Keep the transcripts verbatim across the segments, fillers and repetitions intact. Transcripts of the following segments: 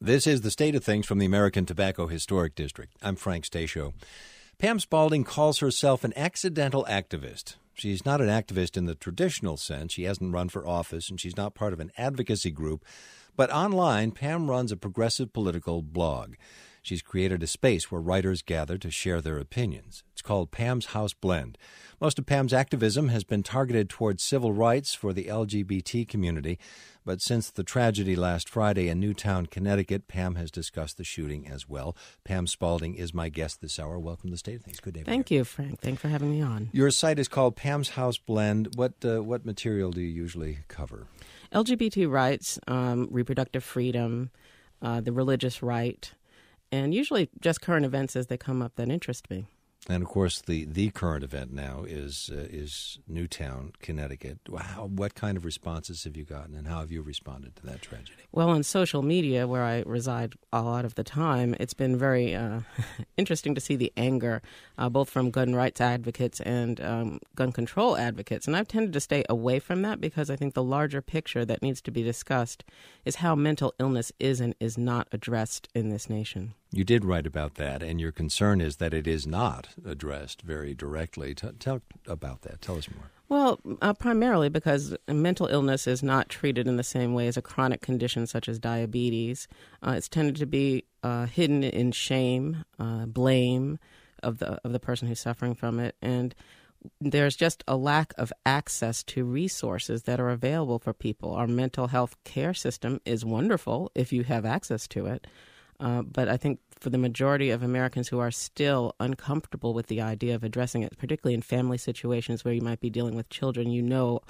This is The State of Things from the American Tobacco Historic District. I'm Frank Stasio. Pam Spaulding calls herself an accidental activist. She's not an activist in the traditional sense. She hasn't run for office, and she's not part of an advocacy group. But online, Pam runs a progressive political blog. She's created a space where writers gather to share their opinions. It's called Pam's House Blend. Most of Pam's activism has been targeted towards civil rights for the L G B T community, but since the tragedy last Friday in Newtown, Connecticut, Pam has discussed the shooting as well. Pam Spaulding is my guest this hour. Welcome to the State of Things. Good day. Thank you, Frank. Thanks for having me on. Your site is called Pam's House Blend. What uh, what material do you usually cover? L G B T rights, um, reproductive freedom, uh, the religious right. And usually just current events as they come up that interest me. And, of course, the, the current event now is uh, is Newtown, Connecticut. Wow, what kind of responses have you gotten, and how have you responded to that tragedy? Well, on social media, where I reside a lot of the time, it's been very uh, interesting to see the anger, uh, both from gun rights advocates and um, gun control advocates. And I've tended to stay away from that because I think the larger picture that needs to be discussed is how mental illness is and is not addressed in this nation. You did write about that, and your concern is that it is not addressed very directly. T- tell about that. Tell us more. Well, uh, primarily because mental illness is not treated in the same way as a chronic condition such as diabetes. Uh, it's tended to be uh, hidden in shame, uh, blame of the of the person who's suffering from it, and there's just a lack of access to resources that are available for people. Our mental health care system is wonderful if you have access to it. Uh, but I think for the majority of Americans who are still uncomfortable with the idea of addressing it, particularly in family situations where you might be dealing with children you know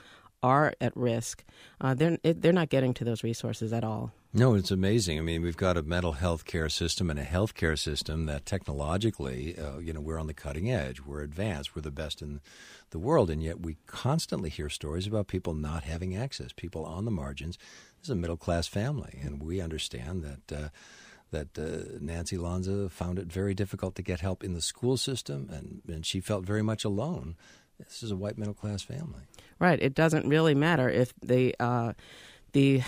are at risk, uh, they're, they're not getting to those resources at all. No, it's amazing. I mean, we've got a mental health care system and a health care system that technologically, uh, you know, we're on the cutting edge, we're advanced, we're the best in the world, and yet we constantly hear stories about people not having access, people on the margins. This is a middle-class family, and we understand that uh, that uh, Nancy Lanza found it very difficult to get help in the school system, and, and she felt very much alone. This is a white middle-class family. Right. It doesn't really matter if the, uh, the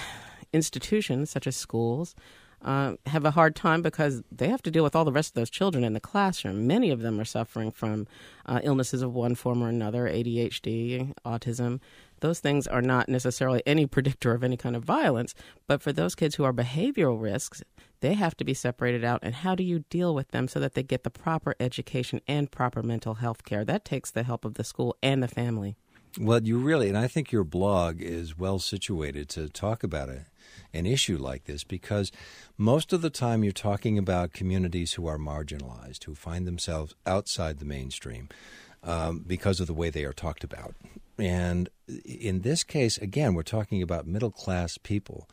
institutions, such as schools, uh, have a hard time because they have to deal with all the rest of those children in the classroom. Many of them are suffering from uh, illnesses of one form or another, A D H D, autism. Those things are not necessarily any predictor of any kind of violence, but for those kids who are behavioral risks, they have to be separated out. And how do you deal with them so that they get the proper education and proper mental health care? That takes the help of the school and the family. Well, you really, and I think your blog is well situated to talk about a, an issue like this, because most of the time you're talking about communities who are marginalized, who find themselves outside the mainstream um, because of the way they are talked about. And in this case, again, we're talking about middle-class people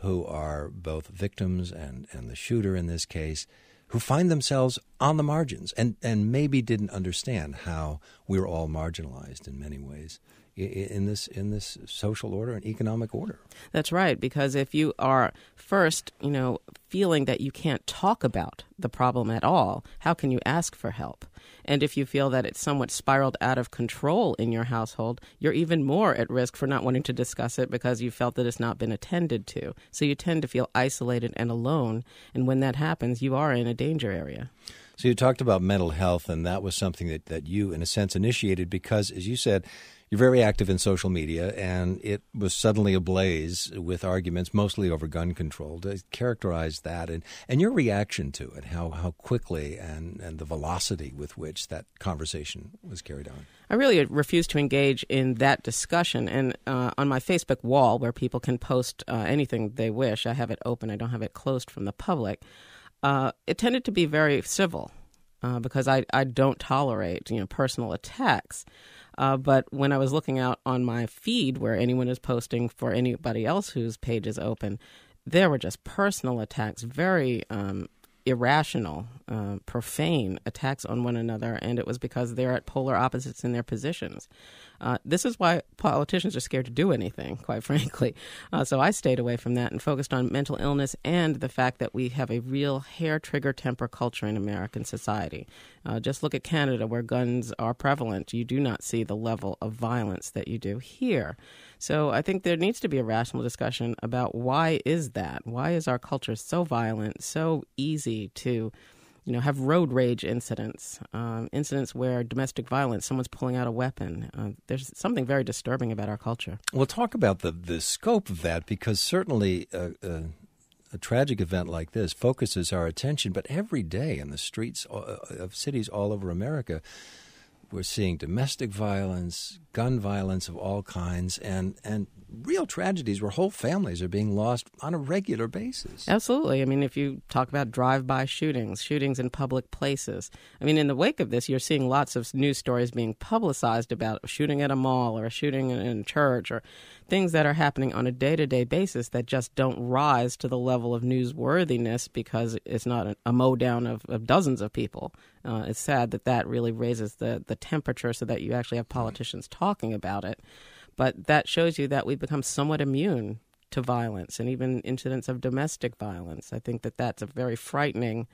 who are both victims and, and the shooter in this case, who find themselves on the margins and, and maybe didn't understand how we're all marginalized in many ways in this in this social order and economic order. That's right, because if you are first, you know, feeling that you can't talk about the problem at all, how can you ask for help? And if you feel that it's somewhat spiraled out of control in your household, you're even more at risk for not wanting to discuss it because you felt that it's not been attended to. So you tend to feel isolated and alone, and when that happens, you are in a danger area. So you talked about mental health, and that was something that, that you, in a sense, initiated because, as you said, you're very active in social media, and it was suddenly ablaze with arguments mostly over gun control. To characterize that and, and your reaction to it, how, how quickly and, and the velocity with which that conversation was carried on. I really refuse to engage in that discussion. And uh, on my Facebook wall, where people can post uh, anything they wish, I have it open. I don't have it closed from the public. Uh, it tended to be very civil uh, because I, I don't tolerate, you know, personal attacks. Uh, but when I was looking out on my feed where anyone is posting for anybody else whose page is open, there were just personal attacks, very um, irrational, uh, profane attacks on one another. And it was because they're at polar opposites in their positions. Uh, this is why politicians are scared to do anything, quite frankly. Uh, so I stayed away from that and focused on mental illness and the fact that we have a real hair-trigger temper culture in American society. Uh, just look at Canada, where guns are prevalent. You do not see the level of violence that you do here. So I think there needs to be a rational discussion about why is that? Why is our culture so violent, so easy to, you know, have road rage incidents, um, incidents where domestic violence, someone's pulling out a weapon. Uh, there's something very disturbing about our culture. We'll talk about the, the scope of that, because certainly a, a, a tragic event like this focuses our attention. But every day in the streets of cities all over America, we're seeing domestic violence, gun violence of all kinds, and, and real tragedies where whole families are being lost on a regular basis. Absolutely. I mean, if you talk about drive-by shootings, shootings in public places. I mean, in the wake of this, you're seeing lots of news stories being publicized about a shooting at a mall or a shooting in a church or things that are happening on a day-to-day basis that just don't rise to the level of newsworthiness because it's not a mow down of, of dozens of people. Uh, it's sad that that really raises the, the temperature so that you actually have politicians talking about it. But that shows you that we've become somewhat immune to violence and even incidents of domestic violence. I think that that's a very frightening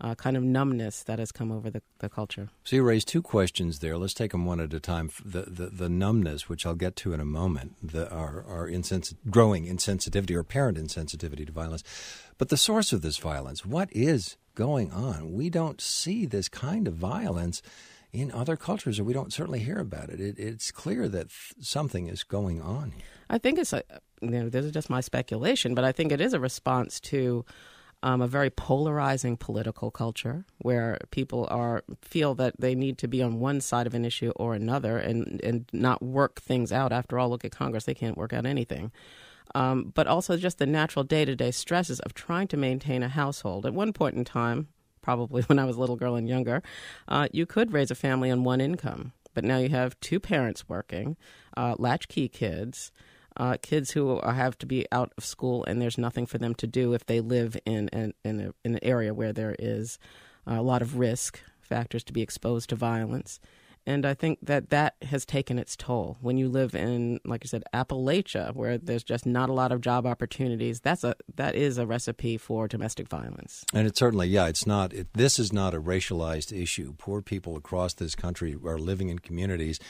uh, kind of numbness that has come over the, the culture. So you raised two questions there. Let's take them one at a time. The the, the numbness, which I'll get to in a moment, the, our, our insens- growing insensitivity or apparent insensitivity to violence. But the source of this violence, what is going on? We don't see this kind of violence in other cultures, or we don't certainly hear about it. it it's clear that th- something is going on here. I think it's a, you know, this is just my speculation, but I think it is a response to um, a very polarizing political culture where people are feel that they need to be on one side of an issue or another and, and not work things out. After all, look at Congress. They can't work out anything. Um, but also just the natural day-to-day stresses of trying to maintain a household. At one point in time, probably when I was a little girl and younger, uh, you could raise a family on one income. But now you have two parents working, uh, latchkey kids, uh, kids who are, have to be out of school, and there's nothing for them to do if they live in an, in, a, in an area where there is a lot of risk factors to be exposed to violence. And I think that that has taken its toll. When you live in, like I said, Appalachia, where there's just not a lot of job opportunities, that's a that is a recipe for domestic violence. And it certainly, yeah, it's not. It, this is not a racialized issue. Poor people across this country are living in communities,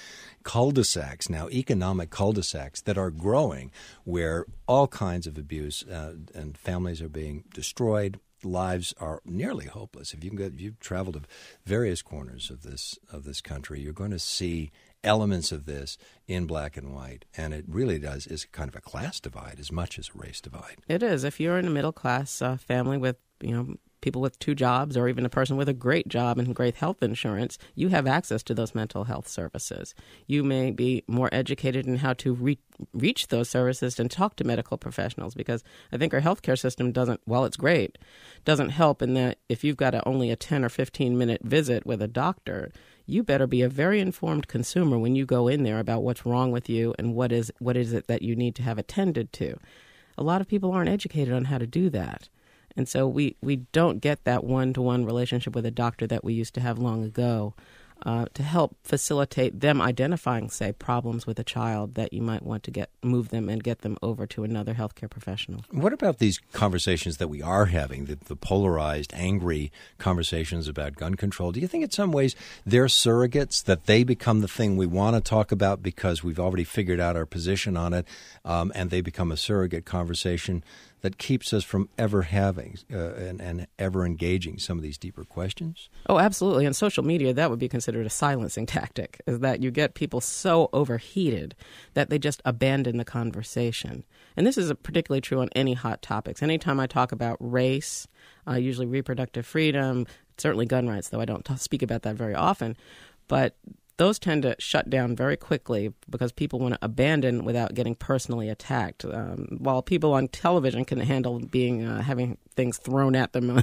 cul-de-sacs now, economic cul-de-sacs that are growing, where all kinds of abuse uh, and families are being destroyed. Lives are nearly hopeless. If you can go, if you've traveled to various corners of this of this country, you're going to see elements of this in black and white, and it really does is kind of a class divide as much as a race divide. It is. If you're in a middle class uh, family with, you know, people with two jobs, or even a person with a great job and great health insurance, you have access to those mental health services. You may be more educated in how to re- reach those services and talk to medical professionals, because I think our healthcare system doesn't, while it's great, doesn't help in that if you've got a, only a ten or fifteen minute visit with a doctor, you better be a very informed consumer when you go in there about what's wrong with you and what is what is it that you need to have attended to. A lot of people aren't educated on how to do that. And so we, we don't get that one-to-one relationship with a doctor that we used to have long ago uh, to help facilitate them identifying, say, problems with a child that you might want to get move them and get them over to another healthcare professional. What about these conversations that we are having, the, the polarized, angry conversations about gun control? Do you think in some ways they're surrogates, that they become the thing we want to talk about because we've already figured out our position on it, um, and they become a surrogate conversation that keeps us from ever having uh, and, and ever engaging some of these deeper questions? Oh, absolutely. On social media, that would be considered a silencing tactic, is that you get people so overheated that they just abandon the conversation. And this is particularly true on any hot topics. Anytime I talk about race, uh, usually reproductive freedom, certainly gun rights, though I don't t- speak about that very often, but those tend to shut down very quickly because people want to abandon without getting personally attacked. Um, while people on television can handle being uh, having things thrown at them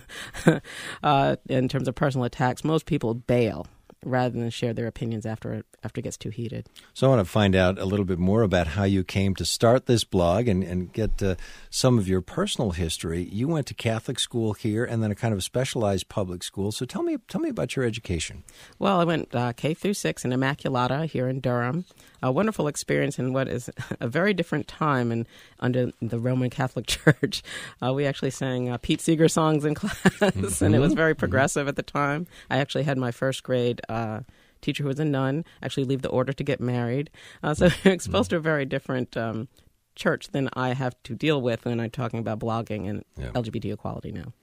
uh, in terms of personal attacks, most people bail rather than share their opinions after after it gets too heated. So I want to find out a little bit more about how you came to start this blog and, and get uh, some of your personal history. You went to Catholic school here and then a kind of specialized public school. So tell me tell me about your education. Well, I went uh, K through six in Immaculata here in Durham. A wonderful experience in what is a very different time and under the Roman Catholic Church. Uh, we actually sang uh, Pete Seeger songs in class, mm-hmm. and it was very progressive mm-hmm. at the time. I actually had my first grade uh, teacher who was a nun actually leave the order to get married. Uh, so mm-hmm. exposed to a very different um, church than I have to deal with when I'm talking about blogging and yeah. L G B T equality now.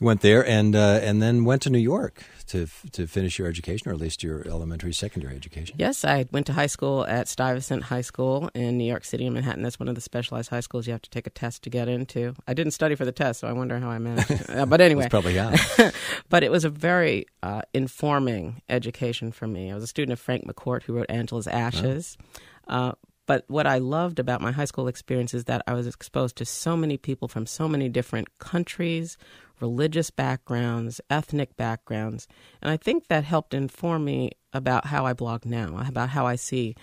You went there and uh, and then went to New York to f- to finish your education, or at least your elementary, secondary education. Yes, I went to high school at Stuyvesant High School in New York City in Manhattan. That's one of the specialized high schools you have to take a test to get into. I didn't study for the test, so I wonder how I managed. uh, but anyway. That's probably yeah. But it was a very uh, informing education for me. I was a student of Frank McCourt, who wrote Angela's Ashes. Oh. Uh, but what I loved about my high school experience is that I was exposed to so many people from so many different countries, religious backgrounds, ethnic backgrounds. And I think that helped inform me about how I blog now, about how I see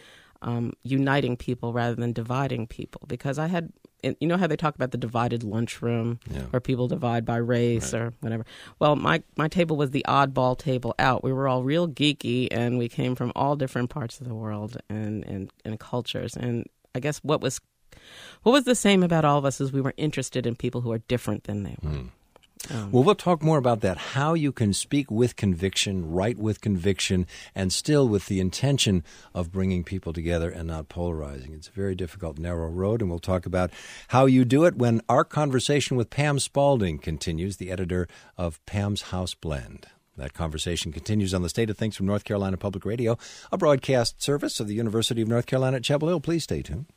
um, uniting people rather than dividing people. Because I had, you know how they talk about the divided lunchroom, yeah. where people divide by race right. or whatever. Well, my, my table was the oddball table out. We were all real geeky, and we came from all different parts of the world and, and, and cultures. And I guess what was, what was the same about all of us is we were interested in people who are different than they were. Mm. Um, well, we'll talk more about that, how you can speak with conviction, write with conviction, and still with the intention of bringing people together and not polarizing. It's a very difficult, narrow road, and we'll talk about how you do it when our conversation with Pam Spaulding continues, the editor of Pam's House Blend. That conversation continues on The State of Things from North Carolina Public Radio, a broadcast service of the University of North Carolina at Chapel Hill. Please stay tuned.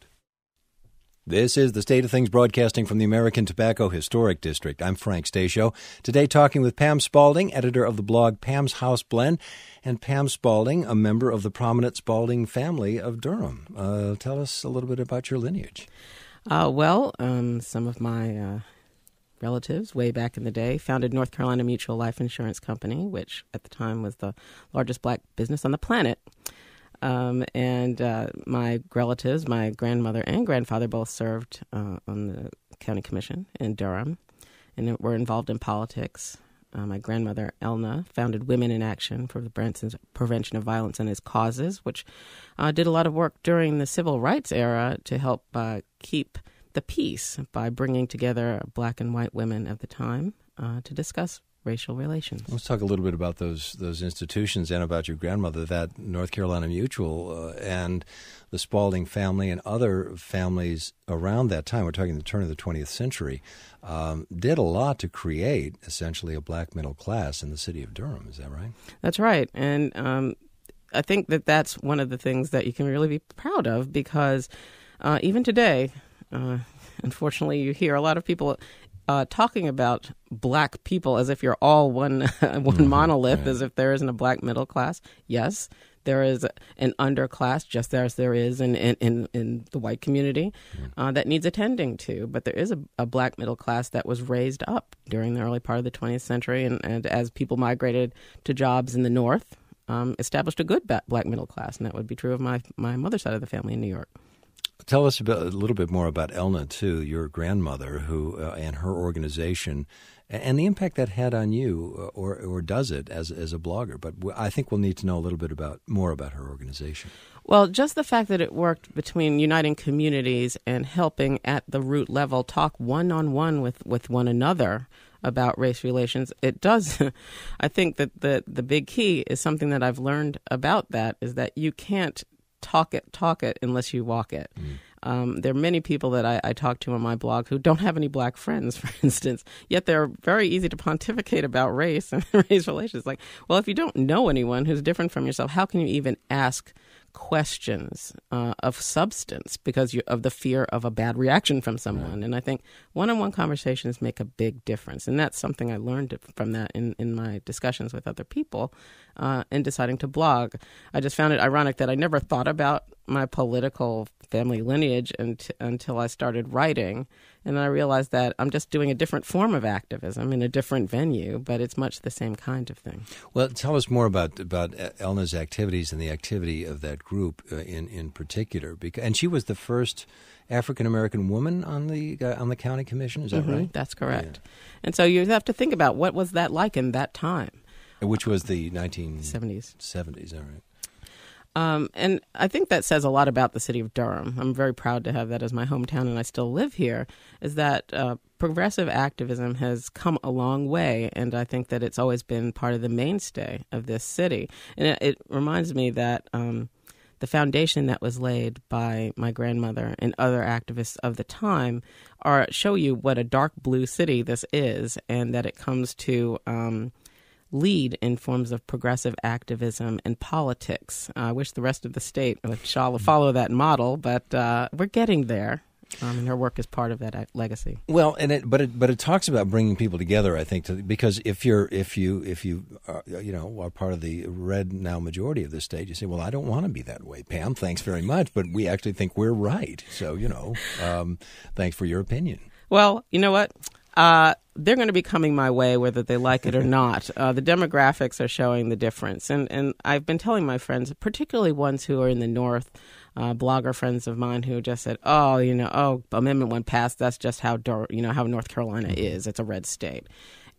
This is The State of Things, broadcasting from the American Tobacco Historic District. I'm Frank Stasio. Today talking with Pam Spaulding, editor of the blog Pam's House Blend, and Pam Spaulding, a member of the prominent Spaulding family of Durham. Uh, tell us a little bit about your lineage. Uh, well, um, some of my uh, relatives way back in the day founded North Carolina Mutual Life Insurance Company, which at the time was the largest black business on the planet. Um, and uh, my relatives, my grandmother and grandfather, both served uh, on the county commission in Durham and were involved in politics. Uh, my grandmother, Elna, founded Women in Action for the Prevention of Violence and Its Causes, which uh, did a lot of work during the civil rights era to help uh, keep the peace by bringing together black and white women of the time uh, to discuss racial relations. Let's talk a little bit about those those institutions and about your grandmother, that North Carolina Mutual uh, and the Spaulding family and other families around that time. We're talking the turn of the twentieth century. Um, did a lot to create essentially a black middle class in the city of Durham. Is that right? That's right. And um, I think that that's one of the things that you can really be proud of, because uh, even today, uh, unfortunately, you hear a lot of people Uh, talking about black people as if you're all one one mm-hmm, monolith, right. as if there isn't a black middle class. Yes, there is an underclass, just as there is in, in, in, in the white community, mm. uh, that needs attending to. But there is a, a black middle class that was raised up during the early part of the twentieth century, and, and as people migrated to jobs in the north, um, established a good ba- black middle class, and that would be true of my, my mother's side of the family in New York. Tell us about, a little bit more about Elna, too, your grandmother, who uh, and her organization, and the impact that had on you, or or does it as as a blogger. But I think we'll need to know a little bit about more about her organization. Well, just the fact that it worked between uniting communities and helping at the root level talk one on one with with one another about race relations, it does. I think that the the big key is something that I've learned about that is that you can't talk it, talk it, unless you walk it. Mm. Um, there are many people that I, I talk to on my blog who don't have any black friends, for instance, yet they're very easy to pontificate about race and race relations. Like, well, if you don't know anyone who's different from yourself, how can you even ask questions uh, of substance because you, of the fear of a bad reaction from someone? Right. And I think one-on-one conversations make a big difference. And that's something I learned from that in, in my discussions with other people uh, in deciding to blog. I just found it ironic that I never thought about my political family lineage unt- until I started writing. And then I realized that I'm just doing a different form of activism in a different venue, but it's much the same kind of thing. Well, tell us more about about Elna's activities and the activity of that group uh, in in particular. Because and she was the first African American woman on the uh, on the county commission. Is that mm-hmm. right? That's correct. Yeah. And so you have to think about what was that like in that time, which was the nineteen seventies. Seventies, all right. Um, and I think that says a lot about the city of Durham. I'm very proud to have that as my hometown, and I still live here, is that uh, progressive activism has come a long way, and I think that it's always been part of the mainstay of this city. And it, it reminds me that um, the foundation that was laid by my grandmother and other activists of the time are show you what a dark blue city this is, and that it comes to... Um, lead in forms of progressive activism and politics. Uh, I wish the rest of the state would follow that model, but uh, we're getting there. Um, and her work is part of that legacy. Well, and it, but it, but it talks about bringing people together. I think to, because if you're if you if you are, you know are part of the red now majority of this state, you say, well, I don't want to be that way, Pam. Thanks very much, but we actually think we're right. So you know, um, thanks for your opinion. Well, you know what. Uh, they're going to be coming my way whether they like it or not. Uh, the demographics are showing the difference. And, and I've been telling my friends, particularly ones who are in the north, uh, blogger friends of mine who just said, oh, you know, oh, Amendment one passed. That's just how, you know, how North Carolina is. It's a red state.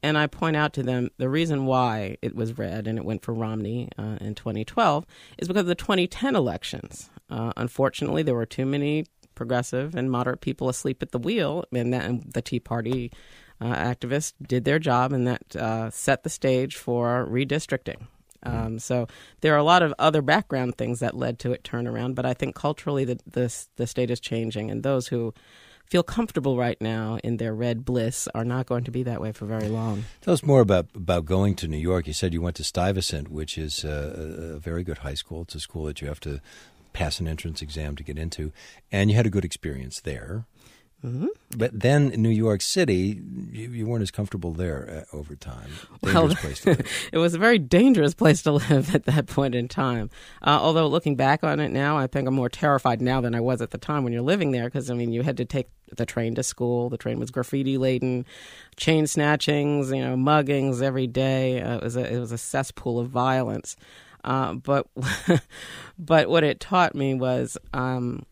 And I point out to them the reason why it was red and it went for Romney uh, in twenty twelve is because of the twenty ten elections. Uh, unfortunately, there were too many progressive and moderate people asleep at the wheel, and, that, and the Tea Party uh, activists did their job, and that uh, set the stage for redistricting. Um, so there are a lot of other background things that led to it turnaround, but I think culturally the, the, the state is changing, and those who feel comfortable right now in their red bliss are not going to be that way for very long. Tell us more about, about going to New York. You said you went to Stuyvesant, which is a, a very good high school. It's a school that you have to pass an entrance exam to get into, and you had a good experience there. Mm-hmm. But then in New York City, you, you weren't as comfortable there uh, over time. Dangerous well, place to live. It was a very dangerous place to live at that point in time. Uh, although looking back on it now, I think I'm more terrified now than I was at the time when you're living there because, I mean, you had to take the train to school. The train was graffiti-laden, chain snatchings, you know, muggings every day. Uh, it was a, it was a cesspool of violence. Uh, but but what it taught me was um,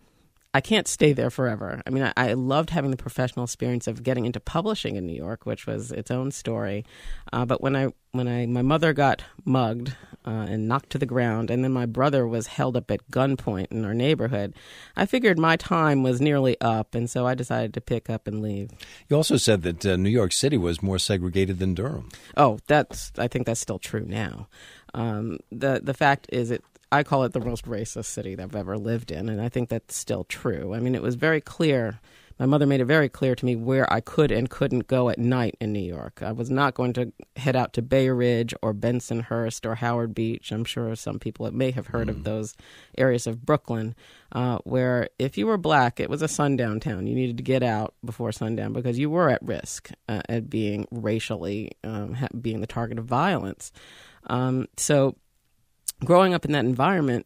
I can't stay there forever. I mean, I, I loved having the professional experience of getting into publishing in New York, which was its own story. Uh, but when I when I my mother got mugged uh, and knocked to the ground, and then my brother was held up at gunpoint in our neighborhood, I figured my time was nearly up, and so I decided to pick up and leave. You also said that uh, New York City was more segregated than Durham. Oh, that's I think that's still true now. Um, the the fact is, it I call it the most racist city that I've ever lived in, and I think that's still true. I mean, it was very clear. My mother made it very clear to me where I could and couldn't go at night in New York. I was not going to head out to Bay Ridge or Bensonhurst or Howard Beach. I'm sure some people may have heard mm. of those areas of Brooklyn, uh, where if you were black, it was a sundown town. You needed to get out before sundown because you were at risk uh, at being racially, um, being the target of violence. Um, so growing up in that environment,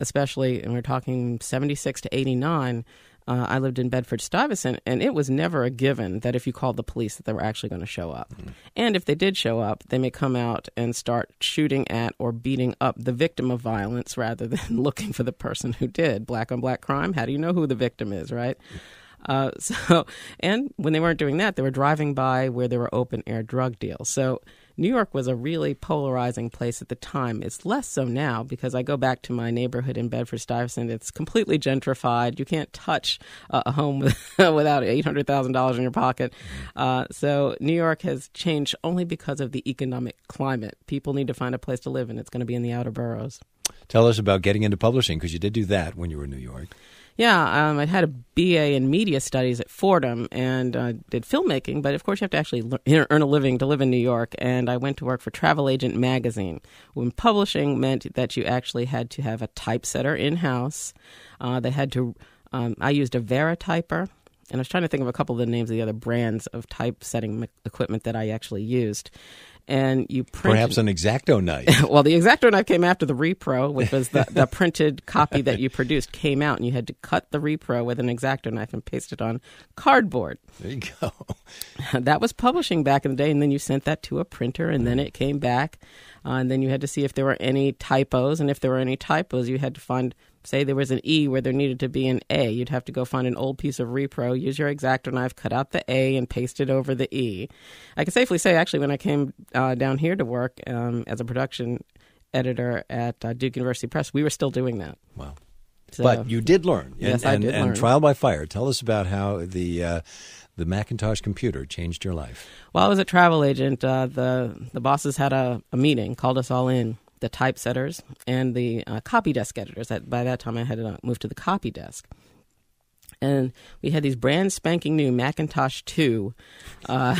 especially, and we're talking seventy-six to eighty-nine, uh, I lived in Bedford-Stuyvesant, and it was never a given that if you called the police that they were actually going to show up. Mm-hmm. And if they did show up, they may come out and start shooting at or beating up the victim of violence rather than looking for the person who did. Black on black crime, how do you know who the victim is, right? Mm-hmm. Uh, so, and when they weren't doing that, they were driving by where there were open-air drug deals. So New York was a really polarizing place at the time. It's less so now because I go back to my neighborhood in Bedford-Stuyvesant. It's completely gentrified. You can't touch uh, a home with, without eight hundred thousand dollars in your pocket. Uh, so New York has changed only because of the economic climate. People need to find a place to live, and it's going to be in the outer boroughs. Tell us about getting into publishing because you did do that when you were in New York. Yeah, um, I had a B A in media studies at Fordham and uh, did filmmaking, but of course you have to actually learn, earn a living to live in New York, and I went to work for Travel Agent Magazine, when publishing meant that you actually had to have a typesetter in-house. Uh, they had to, um, I used a Verityper, and I was trying to think of a couple of the names of the other brands of typesetting equipment that I actually used. and you print... Perhaps an X-Acto knife. Well, the X-Acto knife came after the repro, which was the, the printed copy that you produced came out, and you had to cut the repro with an X-Acto knife and paste it on cardboard. There you go. That was publishing back in the day, and then you sent that to a printer, and then it came back, uh, and then you had to see if there were any typos, and if there were any typos, you had to find... Say there was an E where there needed to be an A. You'd have to go find an old piece of repro, use your X-Acto knife, cut out the A, and paste it over the E. I can safely say, actually, when I came uh, down here to work um, as a production editor at uh, Duke University Press, we were still doing that. Wow. So, but you did learn. And, yes, I did and, learn. And trial by fire. Tell us about how the... Uh, The Macintosh computer changed your life. While I was a travel agent, uh, the, the bosses had a, a meeting, called us all in, the typesetters and the uh, copy desk editors. That, by that time, I had uh, moved to the copy desk. And we had these brand spanking new Macintosh two uh,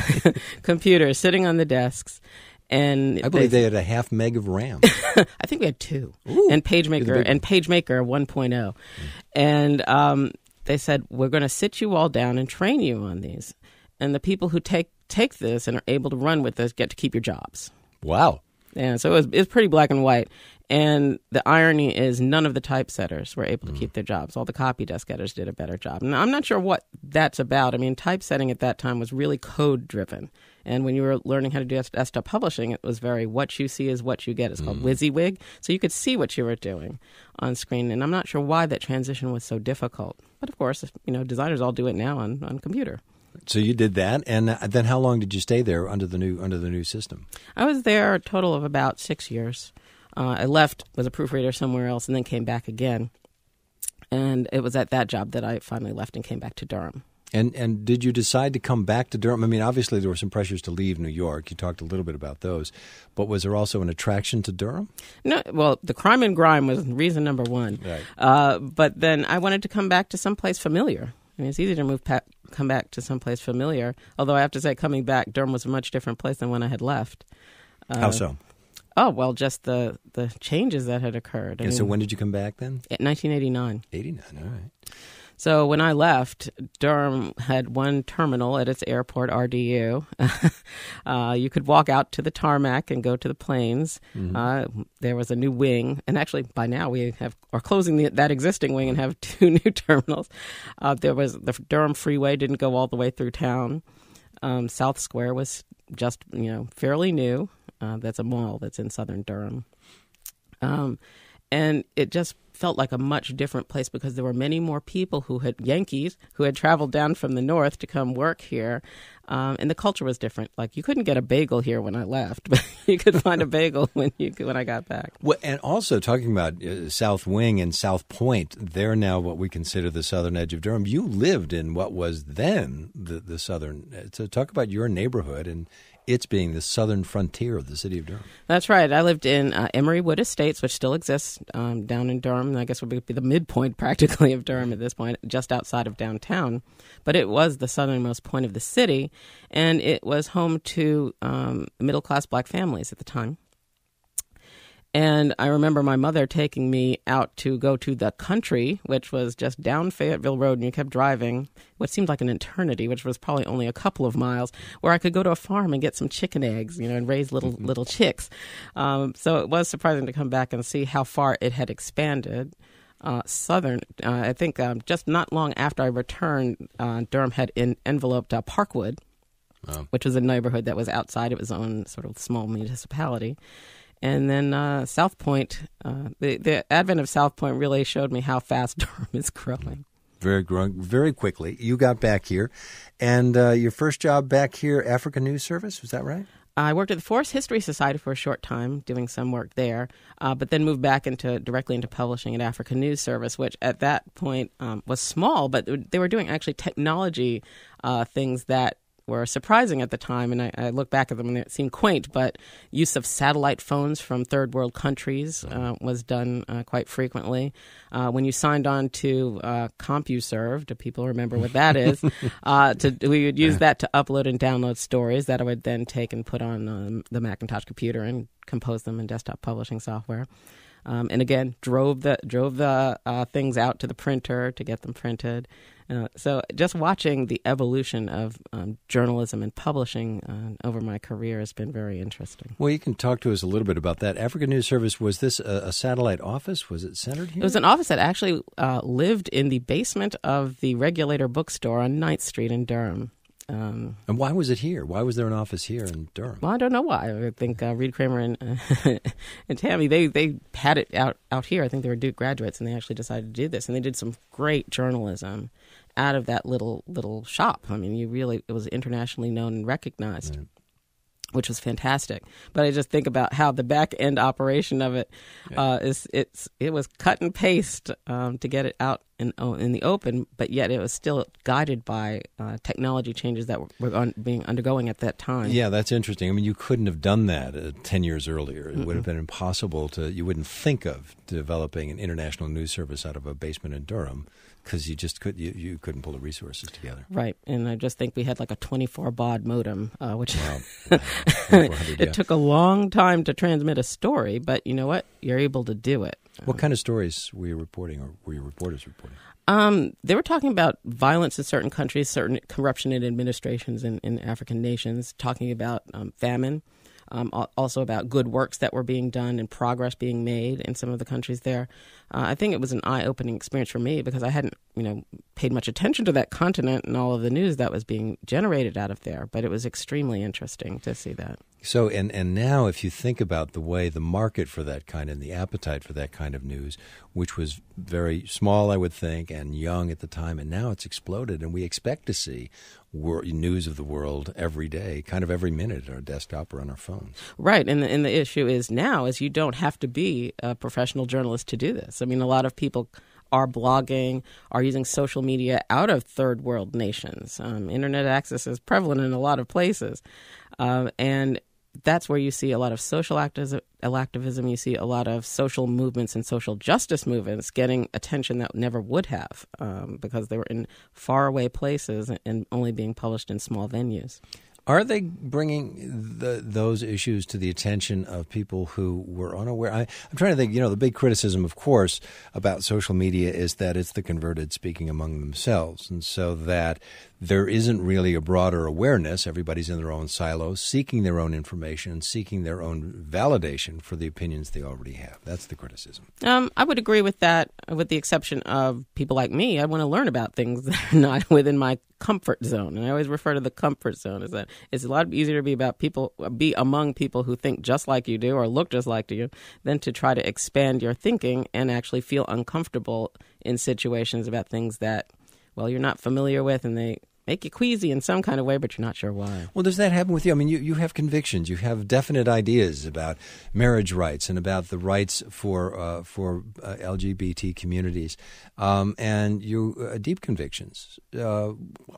computers sitting on the desks. And I believe they, they had a half meg of RAM. I think we had two. Ooh, and PageMaker, and PageMaker one point oh. Mm. And... Um, They said, we're going to sit you all down and train you on these. And the people who take take this and are able to run with this get to keep your jobs. Wow. Yeah, so it was, it was pretty black and white. And the irony is none of the typesetters were able to mm. keep their jobs. All the copy desk editors did a better job. And I'm not sure what that's about. I mean, typesetting at that time was really code-driven. And when you were learning how to do desktop publishing, it was very what you see is what you get. It's mm. called WYSIWYG. So you could see what you were doing on screen. And I'm not sure why that transition was so difficult. But, of course, you know, designers all do it now on, on computer. So you did that, and then how long did you stay there under the new under the new system? I was there a total of about six years. Uh, I left, was a proofreader somewhere else, and then came back again. And it was at that job that I finally left and came back to Durham. And and did you decide to come back to Durham? I mean, obviously there were some pressures to leave New York. You talked a little bit about those. But was there also an attraction to Durham? No. Well, the crime and grime was reason number one. Right. Uh, but then I wanted to come back to someplace familiar. I mean, it's easy to move pa- come back to someplace familiar, although I have to say coming back, Durham was a much different place than when I had left. Uh, How so? Oh, well, just the, the changes that had occurred. I and mean, so when did you come back then? nineteen eighty-nine eighty-nine, all right. So when I left, Durham had one terminal at its airport, R D U. uh, you could walk out to the tarmac and go to the planes. Mm-hmm. Uh, there was a new wing. And actually, by now, we have are closing the, that existing wing and have two new terminals. Uh, there was the Durham Freeway didn't go all the way through town. Um, South Square was just, you know, fairly new. Uh, that's a mall that's in southern Durham. Um, and it just... felt like a much different place because there were many more people who had Yankees who had traveled down from the north to come work here, um, and the culture was different. Like you couldn't get a bagel here when I left, but you could find a bagel when you when I got back. Well, and also talking about uh, South Wing and South Point, they're now what we consider the southern edge of Durham. You lived in what was then the the southern. So talk about your neighborhood and. It's being the southern frontier of the city of Durham. That's right. I lived in uh, Emerywood Estates, which still exists um, down in Durham. I guess would be the midpoint practically of Durham at this point, just outside of downtown. But it was the southernmost point of the city, and it was home to um, middle-class black families at the time. And I remember my mother taking me out to go to the country, which was just down Fayetteville Road, and you kept driving, what seemed like an eternity, which was probably only a couple of miles, where I could go to a farm and get some chicken eggs, you know, and raise little mm-hmm. little chicks. Um, so it was surprising to come back and see how far it had expanded. Uh, southern, uh, I think um, just not long after I returned, uh, Durham had in- enveloped uh, Parkwood, oh. which was a neighborhood that was outside of its own sort of small municipality. And then uh, South Point, uh, the, the advent of South Point really showed me how fast Durham is growing. Very growing, very quickly. You got back here, and uh, your first job back here, African News Service, was that right? I worked at the Forest History Society for a short time, doing some work there, uh, but then moved back into directly into publishing at African News Service, which at that point um, was small, but they were doing actually technology uh, things that were surprising at the time, and I, I look back at them and it seemed quaint, but use of satellite phones from third world countries uh, was done uh, quite frequently. Uh, when you signed on to uh, CompuServe, do people remember what that is? uh, to, we would use that to upload and download stories that I would then take and put on um, the Macintosh computer and compose them in desktop publishing software. Um, and again, drove the drove the uh, things out to the printer to get them printed. Uh, so just watching the evolution of um, journalism and publishing uh, over my career has been very interesting. Well, you can talk to us a little bit about that. African News Service, was this a, a satellite office? Was it centered here? It was an office that actually uh, lived in the basement of the Regulator bookstore on ninth street in Durham. Um, and why was it here? Why was there an office here in Durham? Well, I don't know why. I think uh, Reed Kramer and, uh, and Tammy, they, they had it out, out here. I think they were Duke graduates, and they actually decided to do this. And they did some great journalism out of that little little shop. I mean, you really it was internationally known and recognized, right, which was fantastic. But I just think about how the back end operation of it yeah. uh, is it's it was cut and paste um, to get it out in in the open, but yet it was still guided by uh, technology changes that were, were un, being undergoing at that time. Yeah, that's interesting. I mean, you couldn't have done that uh, ten years earlier. It mm-mm. would have been impossible to. You wouldn't think of developing an international news service out of a basement in Durham. Because you just could, you, you couldn't pull the resources together. Right. And I just think we had like a twenty-four baud modem, uh, which wow. Wow. it yeah. took a long time to transmit a story. But you know what? You're able to do it. What um, kind of stories were you reporting or were your reporters reporting? Um, they were talking about violence in certain countries, certain corruption in administrations in, in African nations, talking about um, famine. Um, also about good works that were being done and progress being made in some of the countries there. Uh, I think it was an eye-opening experience for me because I hadn't, you know, paid much attention to that continent and all of the news that was being generated out of there. But it was extremely interesting to see that. So, and, and now if you think about the way the market for that kind and the appetite for that kind of news, which was very small, I would think, and young at the time, and now it's exploded, and we expect to see wor- news of the world every day, kind of every minute at our desktop or on our phones. Right, and the, and the issue is now is you don't have to be a professional journalist to do this. I mean, a lot of people are blogging, are using social media out of third world nations. Um, internet access is prevalent in a lot of places, um, and that's where you see a lot of social activism. You see a lot of social movements and social justice movements getting attention that never would have um, because they were in faraway places and only being published in small venues. Are they bringing the, those issues to the attention of people who were unaware? I, I'm trying to think, you know, the big criticism, of course, about social media is that it's the converted speaking among themselves. And so that there isn't really a broader awareness. Everybody's in their own silos, seeking their own information, seeking their own validation for the opinions they already have. That's the criticism. Um, I would agree with that, with the exception of people like me. I want to learn about things that are not within my comfort zone. And I always refer to the comfort zone as that. It's a lot easier to be about people, be among people who think just like you do or look just like you, than to try to expand your thinking and actually feel uncomfortable in situations about things that, well, you're not familiar with, and they make you queasy in some kind of way, but you're not sure why. Well, does that happen with you? I mean, you, you have convictions. You have definite ideas about marriage rights and about the rights for uh, for uh, L G B T communities, um, and you uh, deep convictions. Uh,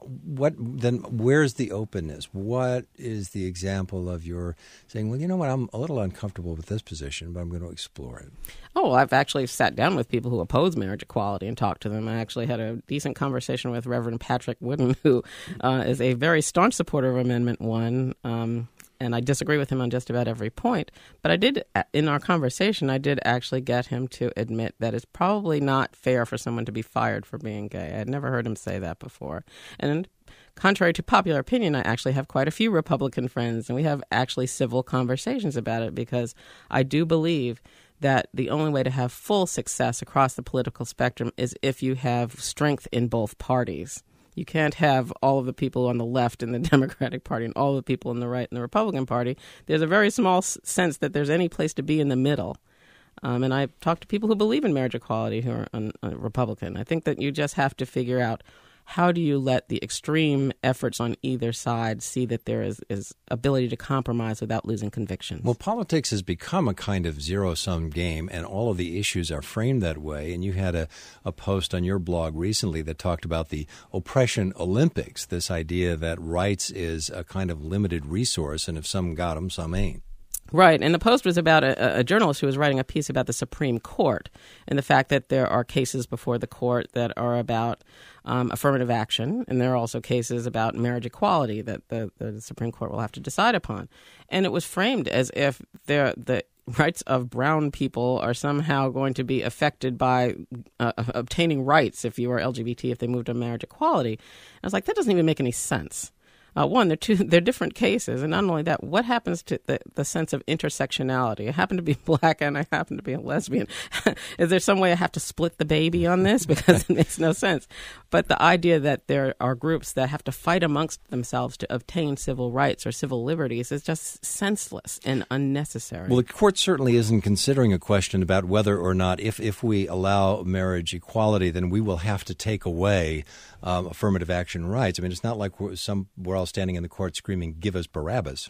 what then? Where's the openness? What is the example of your saying, well, you know what? I'm a little uncomfortable with this position, but I'm going to explore it. Oh, I've actually sat down with people who oppose marriage equality and talked to them. I actually had a decent conversation with Reverend Patrick Wooden, who Uh, is a very staunch supporter of Amendment one, um, and I disagree with him on just about every point. But I did, in our conversation, I did actually get him to admit that it's probably not fair for someone to be fired for being gay. I had never heard him say that before. And contrary to popular opinion, I actually have quite a few Republican friends, and we have actually civil conversations about it, because I do believe that the only way to have full success across the political spectrum is if you have strength in both parties. You can't have all of the people on the left in the Democratic Party and all of the people on the right in the Republican Party. There's a very small s- sense that there's any place to be in the middle. Um, and I talk to people who believe in marriage equality who are un- un- Republican. I think that you just have to figure out, how do you let the extreme efforts on either side see that there is, is ability to compromise without losing convictions? Well, politics has become a kind of zero-sum game, and all of the issues are framed that way. And you had a, a post on your blog recently that talked about the oppression Olympics, this idea that rights is a kind of limited resource, and if some got them, some ain't. Right. And the post was about a, a journalist who was writing a piece about the Supreme Court and the fact that there are cases before the court that are about um, affirmative action. And there are also cases about marriage equality that the, the Supreme Court will have to decide upon. And it was framed as if there, the rights of brown people are somehow going to be affected by uh, obtaining rights if you are L G B T, if they move to marriage equality. I was like, that doesn't even make any sense. Uh, one, they're two, they're different cases. And not only that, what happens to the, the sense of intersectionality? I happen to be black and I happen to be a lesbian. Is there some way I have to split the baby on this? Because it makes no sense. But the idea that there are groups that have to fight amongst themselves to obtain civil rights or civil liberties is just senseless and unnecessary. Well, the court certainly isn't considering a question about whether or not if, if we allow marriage equality, then we will have to take away um, affirmative action rights. I mean, it's not like we're some we're all standing in the court screaming, give us Barabbas.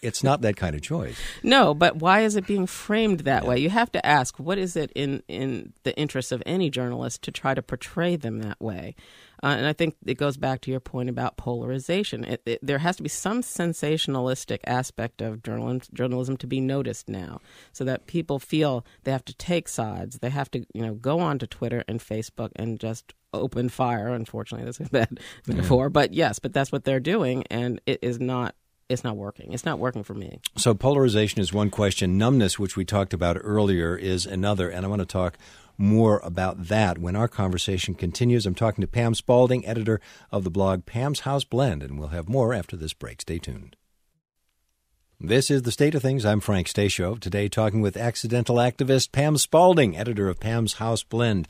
It's not that kind of choice. No, but why is it being framed that yeah. way? You have to ask, what is it in, in the interest of any journalist to try to portray them that way? Uh, and I think it goes back to your point about polarization. It, it, there has to be some sensationalistic aspect of journal, journalism to be noticed now, so that people feel they have to take sides. They have to, you know, go onto Twitter and Facebook and just open fire. Unfortunately, that's a bad metaphor, yeah. but yes, but that's what they're doing, and it is not. It's not working. It's not working for me. So polarization is one question. Numbness, which we talked about earlier, is another, and I want to talk more about that when our conversation continues. I'm talking to Pam Spaulding, editor of the blog Pam's House Blend, and we'll have more after this break. Stay tuned. This is The State of Things. I'm Frank Stasio. Today talking with accidental activist Pam Spaulding, editor of Pam's House Blend.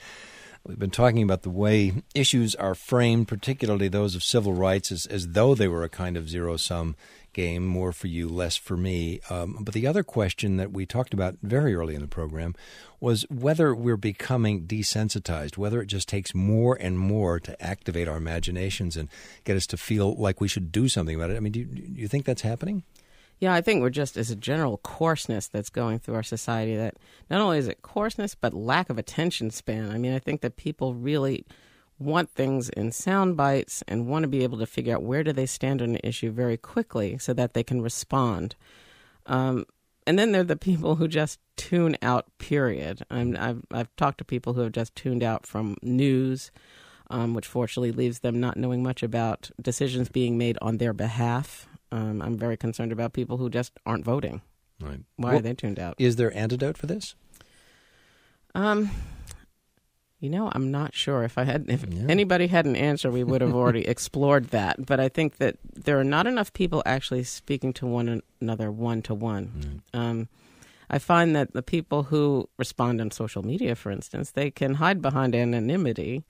We've been talking about the way issues are framed, particularly those of civil rights, as, as though they were a kind of zero-sum game, more for you, less for me. Um, but the other question that we talked about very early in the program was whether we're becoming desensitized, whether it just takes more and more to activate our imaginations and get us to feel like we should do something about it. I mean, do you, do you think that's happening? Yeah, I think we're just, as a general coarseness that's going through our society, that not only is it coarseness, but lack of attention span. I mean, I think that people really want things in sound bites and want to be able to figure out where do they stand on an issue very quickly so that they can respond. Um, and then there are the people who just tune out, period. I'm, I've, I've talked to people who have just tuned out from news, um, which fortunately leaves them not knowing much about decisions being made on their behalf. Um, I'm very concerned about people who just aren't voting. Right. Why well, are they tuned out? Is there antidote for this? Um, you know, I'm not sure. If I had, if yeah. anybody had an answer, we would have already explored that. But I think that there are not enough people actually speaking to one another one-to-one. Right. Um, I find that the people who respond on social media, for instance, they can hide behind anonymity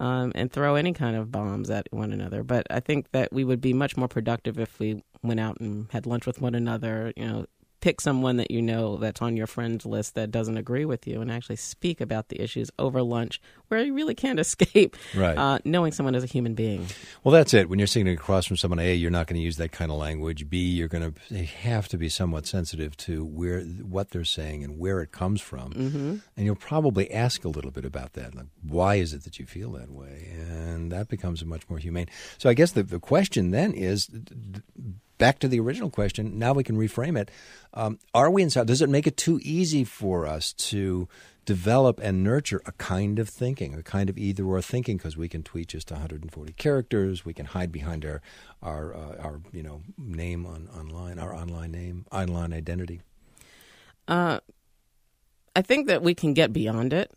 Um, and throw any kind of bombs at one another. But I think that we would be much more productive if we went out and had lunch with one another, you know, pick someone that you know that's on your friends list that doesn't agree with you and actually speak about the issues over lunch where you really can't escape right. uh, knowing someone as a human being. Well, that's it. When you're sitting across from someone, A, you're not going to use that kind of language. B, you're going to have to be somewhat sensitive to where what they're saying and where it comes from. Mm-hmm. And you'll probably ask a little bit about that. Like, why is it that you feel that way? And that becomes much more humane. So I guess the, the question then is, back to the original question, now we can reframe it. Um, are we inside? Does it make it too easy for us to develop and nurture a kind of thinking, a kind of either-or thinking, because we can tweet just one hundred forty characters, we can hide behind our our uh, our you know name on online, our online name, online identity. Uh, I think that we can get beyond it.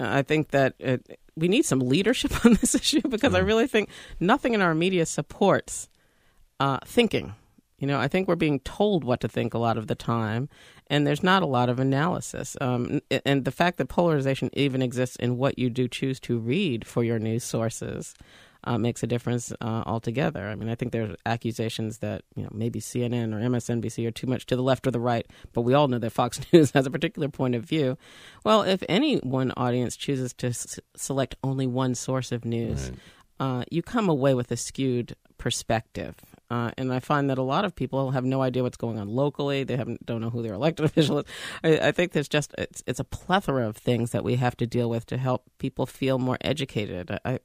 Uh, I think that it, we need some leadership on this issue because mm. I really think nothing in our media supports uh, thinking. You know, I think we're being told what to think a lot of the time, and there's not a lot of analysis. Um, and the fact that polarization even exists in what you do choose to read for your news sources uh, makes a difference uh, altogether. I mean, I think there's accusations that, you know, maybe C N N or M S N B C are too much to the left or the right, but we all know that Fox News has a particular point of view. Well, if any one audience chooses to s- select only one source of news, right. uh, you come away with a skewed perspective. Uh, and I find that a lot of people have no idea what's going on locally. They haven't, don't know who their elected official is. I, I think there's just it's, it's a plethora of things that we have to deal with to help people feel more educated. I,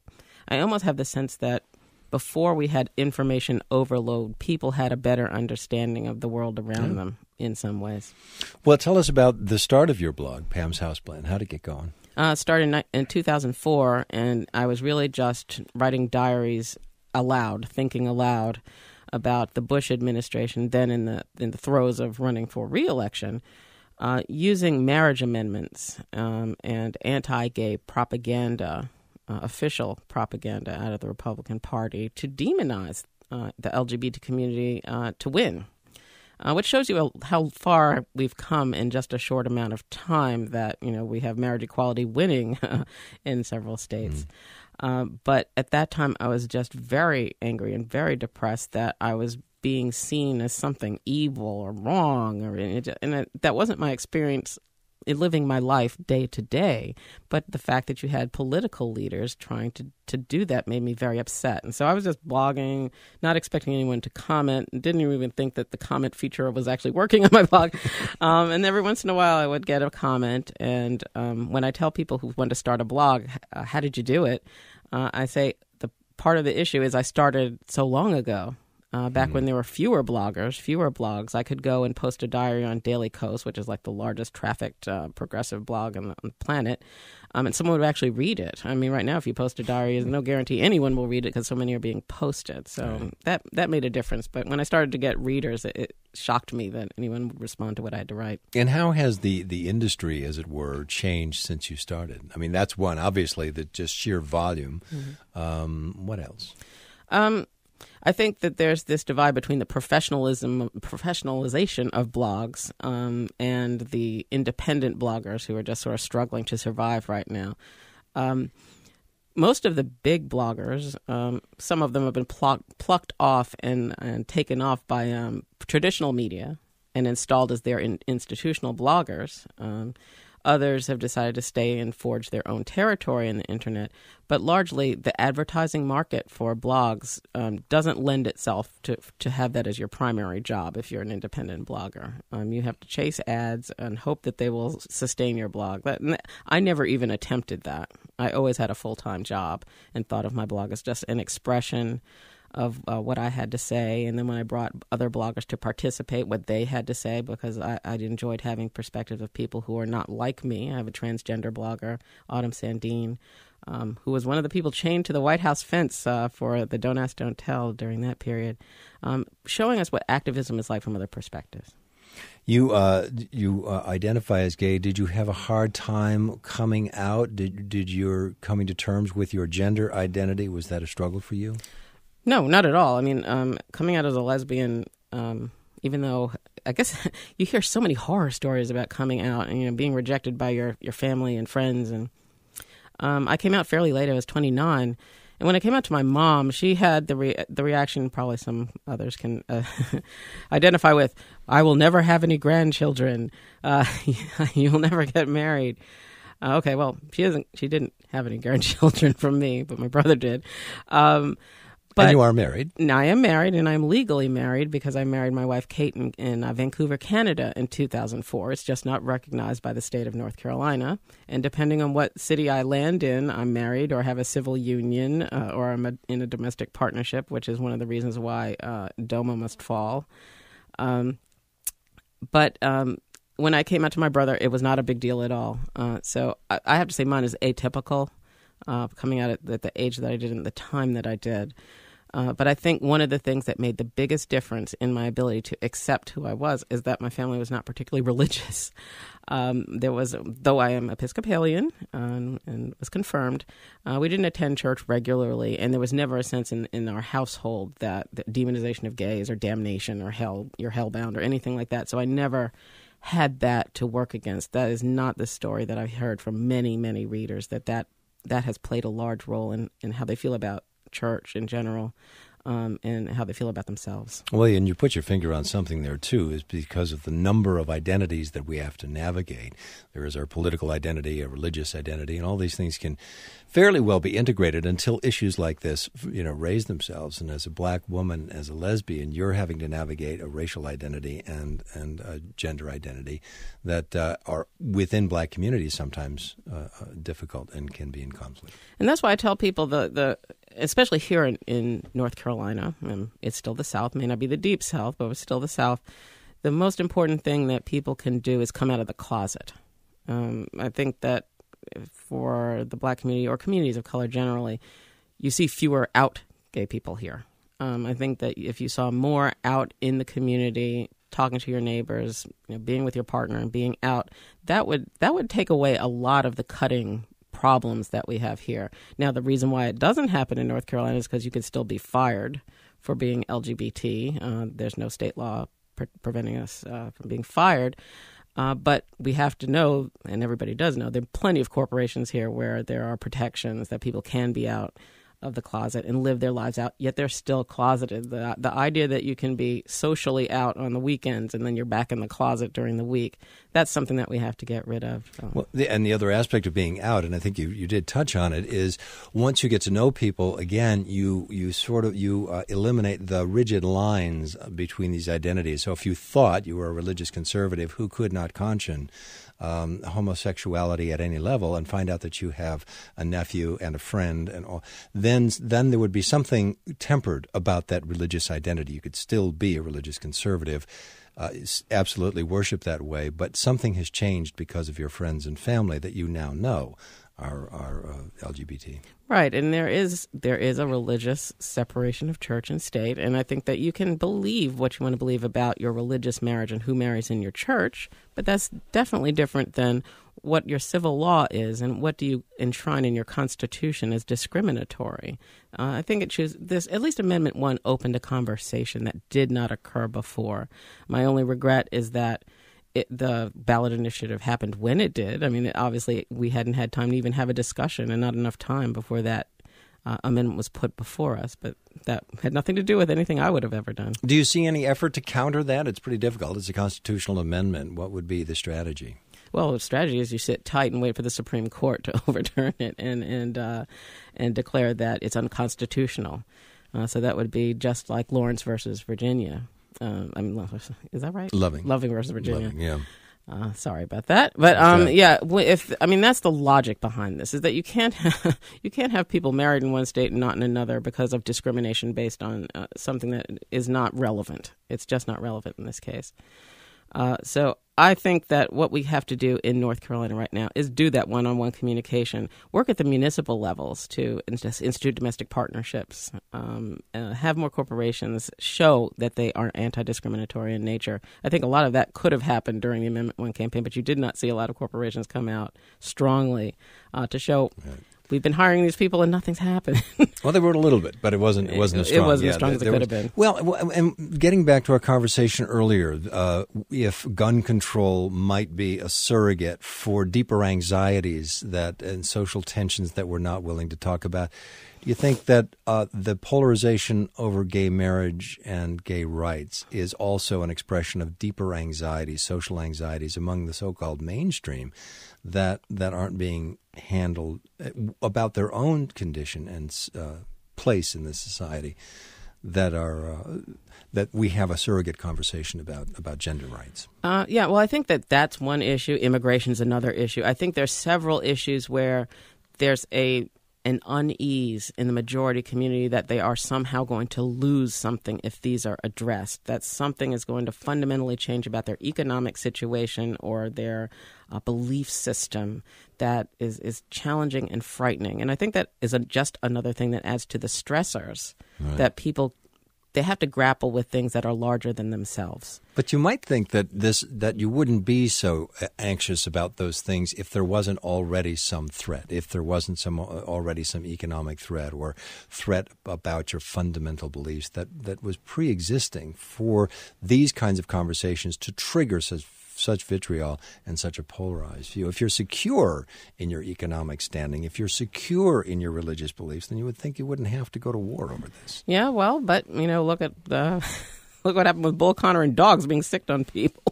I almost have the sense that before we had information overload, people had a better understanding of the world around yeah. them in some ways. Well, tell us about the start of your blog, Pam's House Blend. How did it get going? Uh, started in two thousand four, and I was really just writing diaries aloud, thinking aloud about the Bush administration, then in the in the throes of running for re-election, uh, using marriage amendments um, and anti-gay propaganda, uh, official propaganda out of the Republican Party to demonize uh, the L G B T community uh, to win, uh, which shows you how far we've come in just a short amount of time that, you know, we have marriage equality winning in several states. Mm. Uh, but at that time, I was just very angry and very depressed that I was being seen as something evil or wrong. Or, and it, and it, that wasn't my experience in living my life day to day. But the fact that you had political leaders trying to, to do that made me very upset. And so I was just blogging, not expecting anyone to comment, and didn't even think that the comment feature was actually working on my blog. Um, and every once in a while, I would get a comment. And um, when I tell people who want to start a blog, uh, how did you do it? Uh, I say the part of the issue is I started so long ago. Uh, back mm-hmm. when there were fewer bloggers, fewer blogs, I could go and post a diary on Daily Kos, which is like the largest trafficked uh, progressive blog on the, on the planet, um, and someone would actually read it. I mean, right now, if you post a diary, there's no guarantee anyone will read it because so many are being posted. So right. that that made a difference. But when I started to get readers, it, it shocked me that anyone would respond to what I had to write. And how has the, the industry, as it were, changed since you started? I mean, that's one, obviously, the just sheer volume. Mm-hmm. Um, what else? Um I think that there's this divide between the professionalism, professionalization of blogs um, and the independent bloggers who are just sort of struggling to survive right now. Um, most of the big bloggers, um, some of them have been pl- plucked off and, and taken off by um, traditional media and installed as their in- institutional bloggers. Um, Others have decided to stay and forge their own territory in the internet, but largely the advertising market for blogs um, doesn't lend itself to to have that as your primary job if you're an independent blogger. Um, you have to chase ads and hope that they will sustain your blog. But I never even attempted that. I always had a full-time job and thought of my blog as just an expression of uh, what I had to say, and then when I brought other bloggers to participate, what they had to say, because I, I enjoyed having perspectives of people who are not like me. I have a transgender blogger, Autumn Sandeen, um, who was one of the people chained to the White House fence uh, for the Don't Ask, Don't Tell during that period, um, showing us what activism is like from other perspectives. You uh, you uh, identify as gay. Did you have a hard time coming out? Did, did your coming to terms with your gender identity, was that a struggle for you? No, not at all. I mean, um, coming out as a lesbian, um, even though I guess you hear so many horror stories about coming out and, you know, being rejected by your, your family and friends. And um, I came out fairly late. I was twenty-nine. And when I came out to my mom, she had the re- the reaction probably some others can uh, identify with, I will never have any grandchildren. Uh, you'll never get married. Uh, okay, well, she doesn't. She didn't have any grandchildren from me, but my brother did. Um But and you are married. I am married, and I'm legally married because I married my wife, Kate, in, in uh, Vancouver, Canada in two thousand four. It's just not recognized by the state of North Carolina. And depending on what city I land in, I'm married or have a civil union uh, or I'm a, in a domestic partnership, which is one of the reasons why uh, DOMA must fall. Um, but um, when I came out to my brother, it was not a big deal at all. Uh, so I, I have to say mine is atypical, uh, coming out at, at the age that I did and the time that I did. Uh, but I think one of the things that made the biggest difference in my ability to accept who I was is that my family was not particularly religious. Um, there was, though I am Episcopalian um, and was confirmed, uh, we didn't attend church regularly, and there was never a sense in, in our household that the demonization of gays or damnation or hell, you're hellbound or anything like that. So I never had that to work against. That is not the story that I heard from many, many readers, that that, that has played a large role in, in how they feel about church in general, um, and how they feel about themselves. Well, and you put your finger on something there, too, is because of the number of identities that we have to navigate. There is our political identity, our religious identity, and all these things can fairly well be integrated until issues like this, you know, raise themselves. And as a black woman, as a lesbian, you're having to navigate a racial identity and, and a gender identity that uh, are within black communities sometimes uh, difficult and can be in conflict. And that's why I tell people the, the especially here in, in North Carolina, and it's still the South, may not be the deep South, but it's still the South, the most important thing that people can do is come out of the closet. Um, I think that for the black community or communities of color generally, you see fewer out gay people here. Um, I think that if you saw more out in the community talking to your neighbors, you know, being with your partner and being out, that would that would take away a lot of the cutting problems that we have here. Now, the reason why it doesn't happen in North Carolina is because you can still be fired for being L G B T. Uh, there's no state law pre- preventing us uh, from being fired. Uh, but we have to know, and everybody does know, there are plenty of corporations here where there are protections that people can be out of the closet and live their lives out, yet they're still closeted. The, the idea that you can be socially out on the weekends and then you're back in the closet during the week, that's something that we have to get rid of. So. Well, the, and the other aspect of being out, and I think you, you did touch on it, is once you get to know people, again, you you sort of you uh, eliminate the rigid lines between these identities. So if you thought you were a religious conservative who could not conscience Um, homosexuality at any level and find out that you have a nephew and a friend and all, then then there would be something tempered about that religious identity. You could still be a religious conservative, uh, absolutely worship that way, but something has changed because of your friends and family that you now know are, are uh, L G B T. Right, and there is there is a religious separation of church and state, and I think that you can believe what you want to believe about your religious marriage and who marries in your church, but that's definitely different than what your civil law is and what do you enshrine in your Constitution as discriminatory. Uh, I think it shows this, at least Amendment one opened a conversation that did not occur before. My only regret is that It, the ballot initiative happened when it did. I mean, it, obviously, we hadn't had time to even have a discussion and not enough time before that uh, amendment was put before us. But that had nothing to do with anything I would have ever done. Do you see any effort to counter that? It's pretty difficult. It's a constitutional amendment. What would be the strategy? Well, the strategy is you sit tight and wait for the Supreme Court to overturn it and, and, uh, and declare that it's unconstitutional. Uh, so that would be just like Lawrence versus Virginia. Um, I mean, is that right? Loving, Loving versus Virginia. Loving, yeah. Uh, sorry about that, but um, yeah. If I mean, that's the logic behind this: is that you can't have, you can't have people married in one state and not in another because of discrimination based on uh, something that is not relevant. It's just not relevant in this case. Uh, so I think that what we have to do in North Carolina right now is do that one-on-one communication, work at the municipal levels to institute domestic partnerships, um, uh, have more corporations show that they are anti-discriminatory in nature. I think a lot of that could have happened during the Amendment one campaign, but you did not see a lot of corporations come out strongly uh, to show right. We've been hiring these people and nothing's happened. Well, they wrote a little bit, but it wasn't it wasn't as strong, it wasn't yeah, as, strong as it could was, have been. Well, and getting back to our conversation earlier, uh, if gun control might be a surrogate for deeper anxieties that and social tensions that we're not willing to talk about, do you think that uh, the polarization over gay marriage and gay rights is also an expression of deeper anxieties, social anxieties among the so-called mainstream that, that aren't being handled about their own condition and uh, place in this society that are uh, that we have a surrogate conversation about about gender rights? Uh, yeah, well, I think that that's one issue. Immigration is another issue. I think there's several issues where there's a an unease in the majority community that they are somehow going to lose something if these are addressed, that something is going to fundamentally change about their economic situation or their uh, belief system that is, is challenging and frightening. And I think that is a, just another thing that adds to the stressors right. that people they have to grapple with things that are larger than themselves. But you might think that this that you wouldn't be so anxious about those things if there wasn't already some threat, if there wasn't some already some economic threat or threat about your fundamental beliefs that, that was pre-existing for these kinds of conversations to trigger such such vitriol and such a polarized view. If you're secure in your economic standing, if you're secure in your religious beliefs, then you would think you wouldn't have to go to war over this. Yeah, well, but, you know, look at the, look what happened with Bull Connor and dogs being sicked on people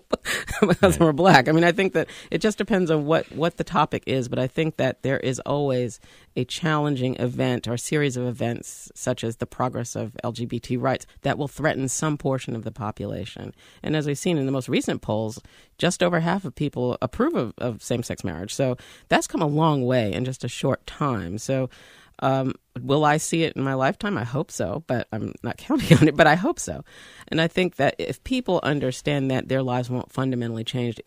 because right. they were black. I mean, I think that it just depends on what, what the topic is, but I think that there is always a challenging event or series of events such as the progress of L G B T rights that will threaten some portion of the population. And as we've seen in the most recent polls, just over half of people approve of, of same-sex marriage. So that's come a long way in just a short time. So um, will I see it in my lifetime? I hope so, but I'm not counting on it, but I hope so. And I think that if people understand that their lives won't fundamentally change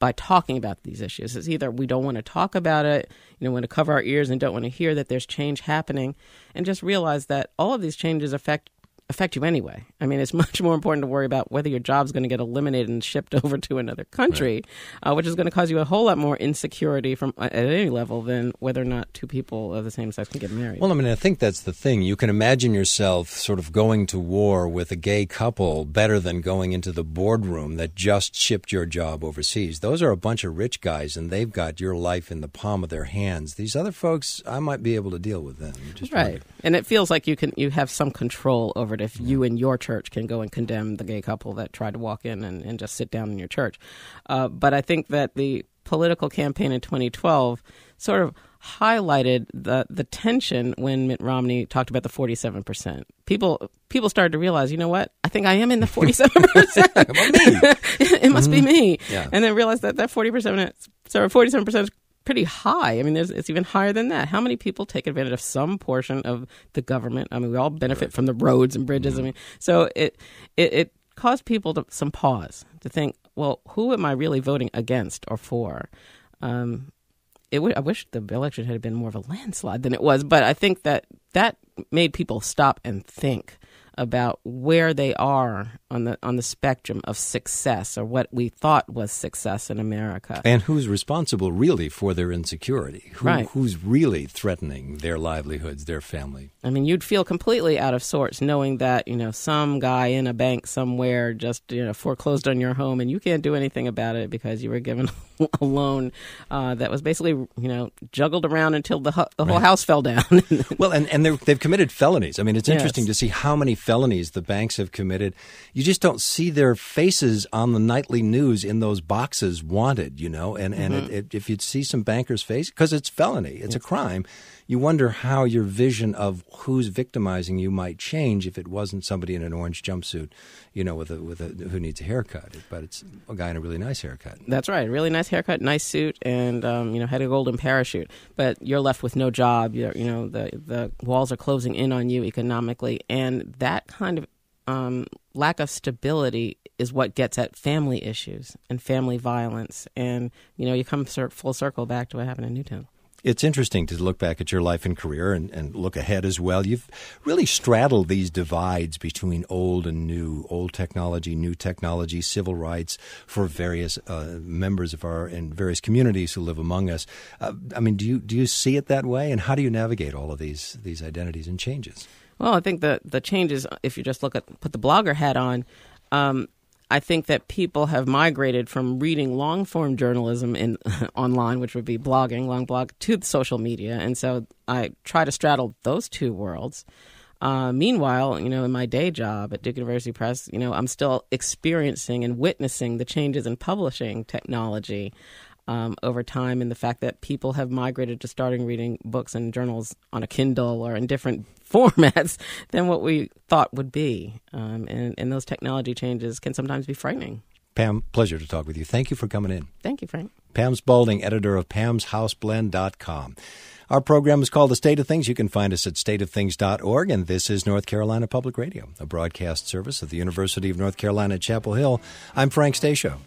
by talking about these issues. It's either we don't want to talk about it, you know, want to cover our ears and don't want to hear that there's change happening, and just realize that all of these changes affect affect you anyway. I mean, it's much more important to worry about whether your job's going to get eliminated and shipped over to another country, right. uh, which is going to cause you a whole lot more insecurity from uh, at any level than whether or not two people of the same sex can get married. Well, I mean, I think that's the thing. You can imagine yourself sort of going to war with a gay couple better than going into the boardroom that just shipped your job overseas. Those are a bunch of rich guys, and they've got your life in the palm of their hands. These other folks, I might be able to deal with them. Just right. Wonder. And it feels like you can you have some control over it if you and your church can go and condemn the gay couple that tried to walk in and, and just sit down in your church. Uh, but I think that the political campaign in twenty twelve sort of highlighted the the tension when Mitt Romney talked about the forty-seven percent. People people started to realize, you know what? I think I am in the forty-seven percent. It must mm-hmm. be me. Yeah. And then realized that that forty percent, sorry, forty-seven percent is pretty high. I mean, there's, it's even higher than that. How many people take advantage of some portion of the government? I mean, we all benefit from the roads and bridges. Mm-hmm. I mean, so it, it it caused people to some pause to think, well, who am I really voting against or for? Um, it w- I wish the election had been more of a landslide than it was, but I think that that made people stop and think about where they are on the on the spectrum of success, or what we thought was success in America. And who's responsible really for their insecurity? Who, right. Who's really threatening their livelihoods, their family? I mean, you'd feel completely out of sorts knowing that, you know, some guy in a bank somewhere just, you know, foreclosed on your home and you can't do anything about it because you were given a loan uh, that was basically, you know, juggled around until the, hu- the whole right. house fell down. Well, and, and they've committed felonies. I mean, it's interesting yes. to see how many felonies the banks have committed. You just don't see their faces on the nightly news in those boxes wanted, you know, and, and mm-hmm. it, it, if you'd see some banker's face, because it's felony, it's yes. a crime, you wonder how your vision of who's victimizing you might change if it wasn't somebody in an orange jumpsuit, you know, with a, with a, who needs a haircut, but it's a guy in a really nice haircut. That's right. Really nice haircut, nice suit, and, um, you know, had a golden parachute, but you're left with no job. You're, you know, the, the walls are closing in on you economically, and that kind of um, lack of stability is what gets at family issues and family violence. And, you know, you come full circle back to what happened in Newtown. It's interesting to look back at your life and career and, and look ahead as well. You've really straddled these divides between old and new, old technology, new technology, civil rights for various uh, members of our and various communities who live among us. Uh, I mean, do you do you see it that way? And how do you navigate all of these these identities and changes? Well, I think the the changes, if you just look at put the blogger hat on, um, I think that people have migrated from reading long-form journalism in online, which would be blogging, long blog, to social media. And so I try to straddle those two worlds. Uh, meanwhile, you know, in my day job at Duke University Press, you know, I'm still experiencing and witnessing the changes in publishing technology um, over time, and the fact that people have migrated to starting reading books and journals on a Kindle or in different formats than what we thought would be. Um, and, and those technology changes can sometimes be frightening. Pam, pleasure to talk with you. Thank you for coming in. Thank you, Frank. Pam Spaulding, editor of Pam's House Blend dot com. Our program is called The State of Things. You can find us at state of things dot org, and this is North Carolina Public Radio, a broadcast service of the University of North Carolina, Chapel Hill. I'm Frank Stasio.